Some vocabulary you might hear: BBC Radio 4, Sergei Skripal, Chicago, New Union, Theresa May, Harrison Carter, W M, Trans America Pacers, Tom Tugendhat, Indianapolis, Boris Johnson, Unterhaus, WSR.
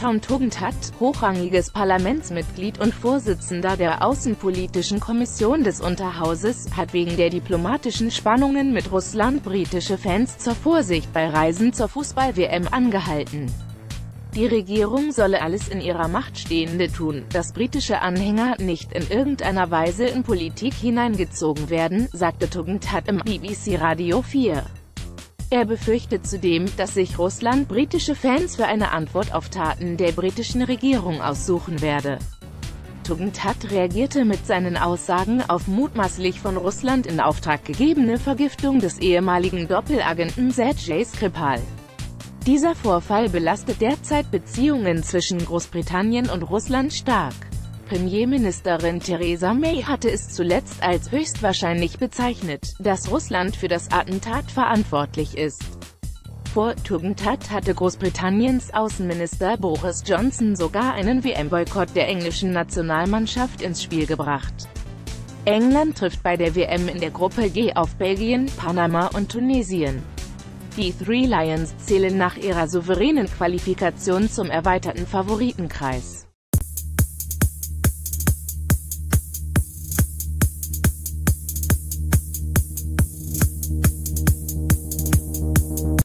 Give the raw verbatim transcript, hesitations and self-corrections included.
Tom Tugendhat, hochrangiges Parlamentsmitglied und Vorsitzender der Außenpolitischen Kommission des Unterhauses, hat wegen der diplomatischen Spannungen mit Russland britische Fans zur Vorsicht bei Reisen zur Fußball-W M angehalten. Die Regierung solle alles in ihrer Macht Stehende tun, dass britische Anhänger nicht in irgendeiner Weise in Politik hineingezogen werden, sagte Tugendhat im B B C Radio vier. Er befürchtet zudem, dass sich Russland britische Fans für eine Antwort auf Taten der britischen Regierung aussuchen werde. Tugendhat reagierte mit seinen Aussagen auf mutmaßlich von Russland in Auftrag gegebene Vergiftung des ehemaligen Doppelagenten Sergei Skripal. Dieser Vorfall belastet derzeit Beziehungen zwischen Großbritannien und Russland stark. Premierministerin Theresa May hatte es zuletzt als höchstwahrscheinlich bezeichnet, dass Russland für das Attentat verantwortlich ist. Vor Tugendhat hatte Großbritanniens Außenminister Boris Johnson sogar einen W M-Boykott der englischen Nationalmannschaft ins Spiel gebracht. England trifft bei der W M in der Gruppe G auf Belgien, Panama und Tunesien. Die Three Lions zählen nach ihrer souveränen Qualifikation zum erweiterten Favoritenkreis.